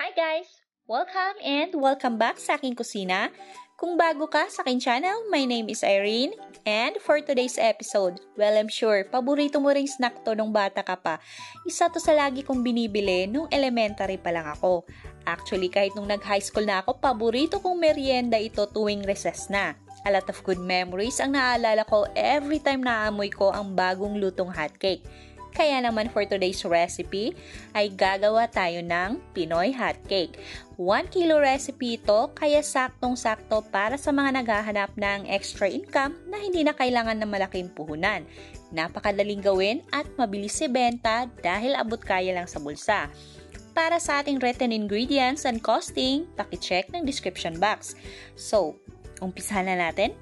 Hi guys! Welcome and welcome back sa aking kusina. Kung bago ka sa aking channel, my name is Irene. And for today's episode, well I'm sure, paborito mo rin snack to nung bata ka pa. Isa to sa lagi kong binibili nung elementary pa lang ako. Actually, kahit nung nag-high school na ako, paborito kong merienda ito tuwing recess na. A lot of good memories ang naaalala ko every time naamoy ko ang bagong lutong hotcake. Kaya naman for today's recipe ay gagawa tayo ng Pinoy hotcake. 1 kilo recipe ito kaya saktong-sakto para sa mga naghahanap ng extra income na hindi na kailangan ng malaking puhunan. Napakadaling gawin at mabilis ibenta dahil abot kaya lang sa bulsa. Para sa ating written ingredients and costing, pakicheck ng description box. So, umpisahan na natin.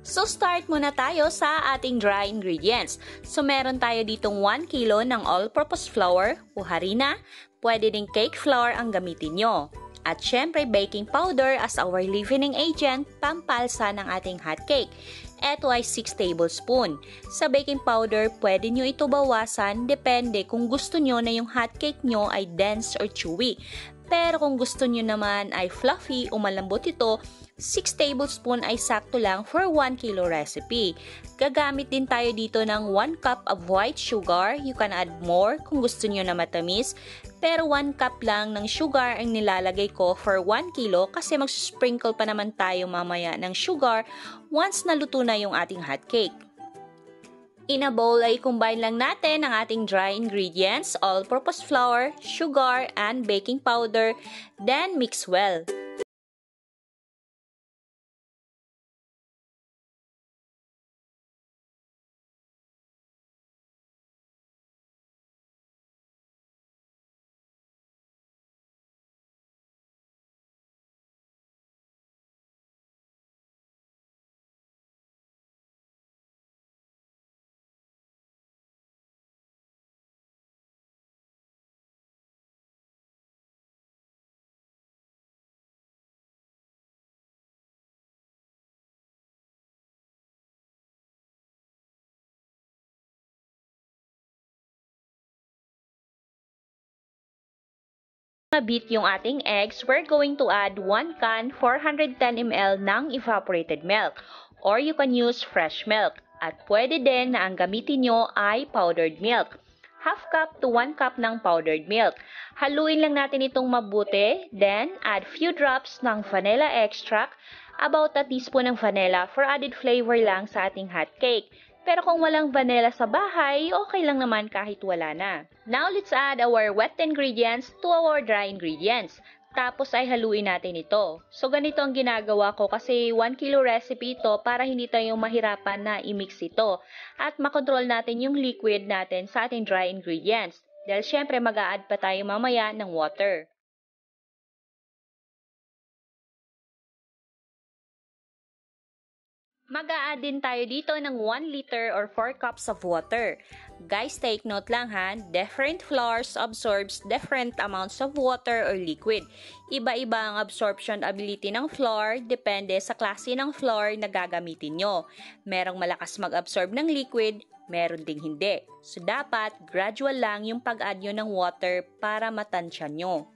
So, start muna tayo sa ating dry ingredients. So, meron tayo ditong 1 kilo ng all-purpose flour o harina. Pwede din cake flour ang gamitin nyo. At syempre, baking powder as our leavening agent, pampalsa ng ating hotcake. Ito ay 6 tablespoon. Sa baking powder, pwede nyo ito bawasan depende kung gusto nyo na yung hotcake nyo ay dense or chewy. Pero kung gusto nyo naman ay fluffy o malambot ito, 6 tablespoon ay sakto lang for 1 kilo recipe. Gagamit din tayo dito ng 1 cup of white sugar. You can add more kung gusto nyo na matamis. Pero 1 cup lang ng sugar ang nilalagay ko for 1 kilo kasi magsisprinkle pa naman tayo mamaya ng sugar once naluto na yung ating hotcake. In a bowl ay combine lang natin ang ating dry ingredients, all-purpose flour, sugar, and baking powder. Then mix well. Mabit yung ating eggs, we're going to add 1 can 410 ml ng evaporated milk or you can use fresh milk at pwede din na ang gamitin nyo ay powdered milk. Half cup to 1 cup ng powdered milk. Haluin lang natin itong mabuti, then add few drops ng vanilla extract, about a teaspoon ng vanilla for added flavor lang sa ating hotcake. Pero kung walang vanilla sa bahay, okay lang naman kahit wala na. Now, let's add our wet ingredients to our dry ingredients. Tapos ay haluin natin ito. So, ganito ang ginagawa ko kasi 1 kilo recipe ito para hindi tayo mahirapan na i-mix ito. At makontrol natin yung liquid natin sa ating dry ingredients. Dahil syempre mag-a-add pa tayo mamaya ng water. Mag-a-add din tayo dito ng 1 liter or 4 cups of water. Guys, take note lang ha, different flours absorbs different amounts of water or liquid. Iba-iba ang absorption ability ng flour, depende sa klase ng flour na gagamitin nyo. Merong malakas mag-absorb ng liquid, meron ding hindi. So, dapat gradual lang yung pag-add nyo ng water para matansya nyo.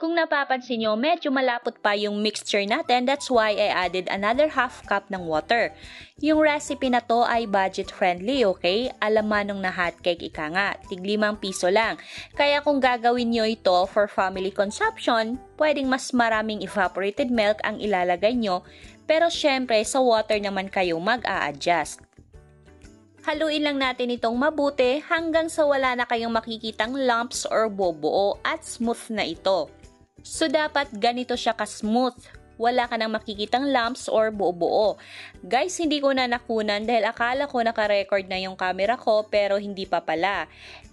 Kung napapansin nyo, medyo malapot pa yung mixture natin, that's why I added another half cup ng water. Yung recipe na to ay budget friendly, okay? Alamanong na hotcake ika nga, tig ₱5 lang. Kaya kung gagawin nyo ito for family consumption, pwedeng mas maraming evaporated milk ang ilalagay nyo, pero syempre sa water naman kayo mag-a-adjust. Haluin lang natin itong mabuti hanggang sa wala na kayong makikitang lumps or bobuo at smooth na ito. So, dapat ganito siya ka-smooth. wala ka nang makikitang lumps or buo-buo. Guys, hindi ko na nakunan dahil akala ko naka-record na yung camera ko pero hindi pa pala.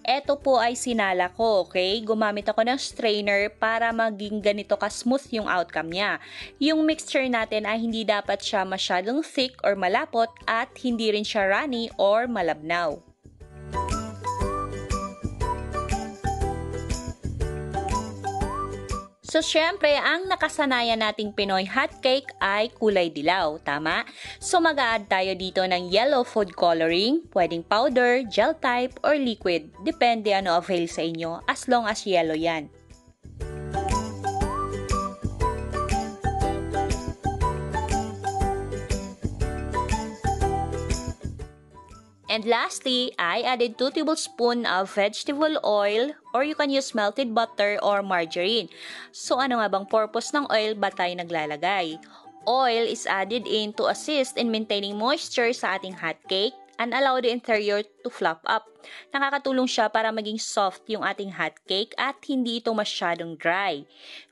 Eto po ay sinala ko, okay? Gumamit ako ng strainer para maging ganito ka-smooth yung outcome niya. Yung mixture natin ay hindi dapat siya masyadong thick or malapot at hindi rin siya runny or malabnaw. So, syempre, ang nakasanayan nating Pinoy hotcake ay kulay dilaw, tama? So, mag-a-add tayo dito ng yellow food coloring, pwedeng powder, gel type, or liquid. Depende ano avail sa inyo, as long as yellow yan. And lastly, I added 2 tablespoons of vegetable oil or you can use melted butter or margarine. So ano nga bang purpose ng oil ba tayo naglalagay? Oil is added in to assist in maintaining moisture sa ating hotcake and allow the interior to fluff up. Nakakatulong siya para maging soft yung ating hotcake at hindi ito masyadong dry.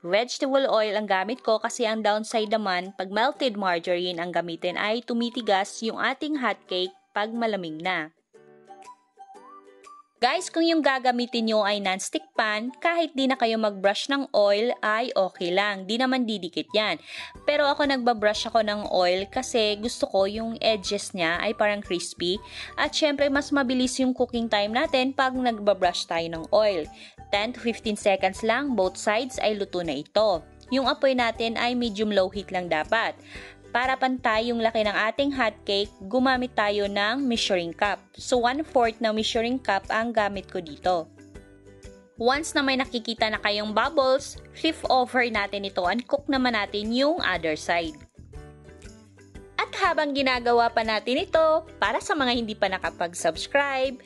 Vegetable oil ang gamit ko kasi ang downside naman, pag melted margarine ang gamitin ay tumitigas yung ating hotcake pag malamig na. Guys, kung yung gagamitin nyo ay non-stick pan, kahit di na kayo mag-brush ng oil ay okay lang. Di naman didikit yan. Pero ako nagbabrush ako ng oil kasi gusto ko yung edges niya ay parang crispy. At syempre mas mabilis yung cooking time natin pag nagbabrush tayo ng oil. 10 to 15 seconds lang, both sides ay luto na ito. Yung apoy natin ay medium low heat lang dapat. Para pantay yung laki ng ating hotcake, gumamit tayo ng measuring cup. So, 1/4 na measuring cup ang gamit ko dito. Once na may nakikita na kayong bubbles, flip over natin ito and cook naman natin yung other side. At habang ginagawa pa natin ito, para sa mga hindi pa nakapag-subscribe,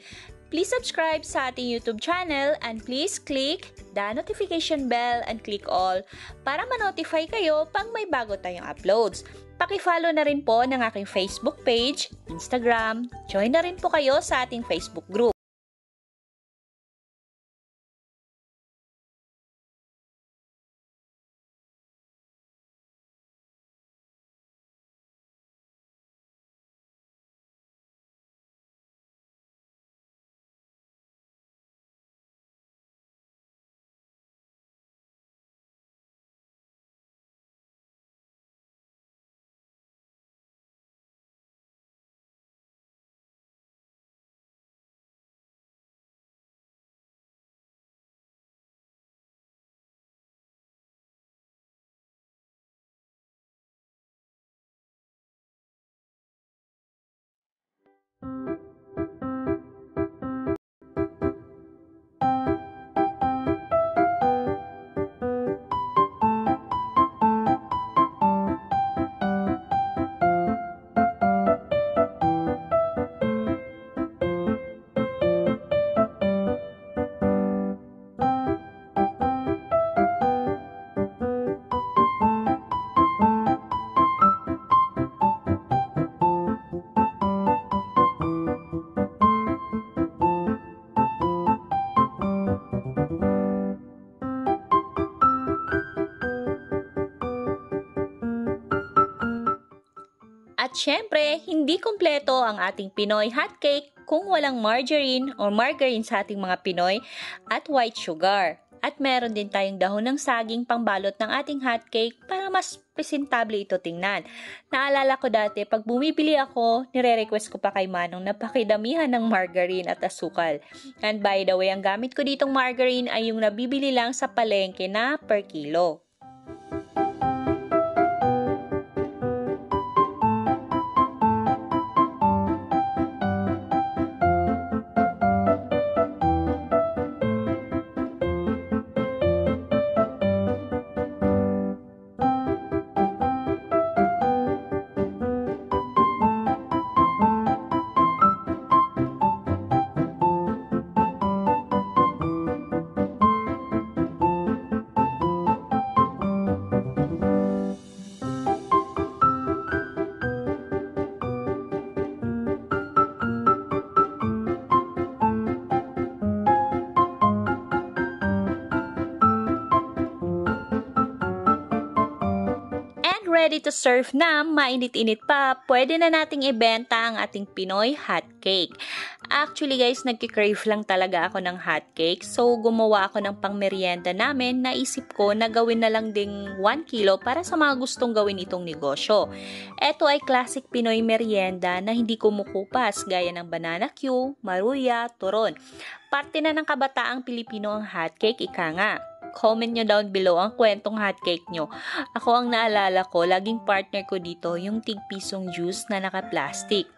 please subscribe sa ating YouTube channel and please click the notification bell and click all para ma-notify kayo pag may bago tayong uploads. Paki-follow na rin po ng aking Facebook page, Instagram. Join na rin po kayo sa ating Facebook group. At syempre, hindi kompleto ang ating Pinoy hotcake kung walang margarine o margarine sa ating mga Pinoy at white sugar. At meron din tayong dahon ng saging pangbalot ng ating hotcake para mas presentable ito tingnan. Naalala ko dati, pag bumibili ako, nire-request ko pa kay Manong na pakidamihan ng margarine at asukal. And by the way, ang gamit ko ditong margarine ay yung nabibili lang sa palengke na per kilo. ready to serve na, mainit-init pa, pwede na nating ibenta ang ating Pinoy hotcake. Actually guys, nagki-crave lang talaga ako ng hotcake. So gumawa ako ng pangmeryenda namin. Naisip ko na gawin na lang ding 1 kilo para sa mga gustong gawin itong negosyo. Ito ay classic Pinoy merienda na hindi kumukupas gaya ng banana Q, maruya, turon. Parte na ng kabataang Pilipino ang hotcake, ika nga. Comment nyo down below ang kwentong hotcake nyo. Ako ang naalala ko, laging partner ko dito yung tig-pisong juice na naka-plastic.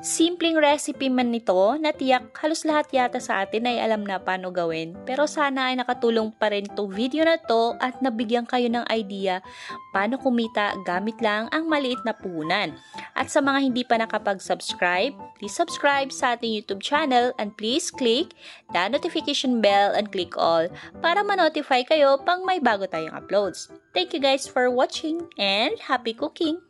Simpleng recipe man nito, natiyak halos lahat yata sa atin ay alam na paano gawin. Pero sana ay nakatulong pa rin itong video na to at nabigyan kayo ng idea paano kumita gamit lang ang maliit na puhunan. At sa mga hindi pa nakapag-subscribe, please subscribe sa ating YouTube channel and please click the notification bell and click all para ma-notify kayo pang may bago tayong uploads. Thank you guys for watching and happy cooking!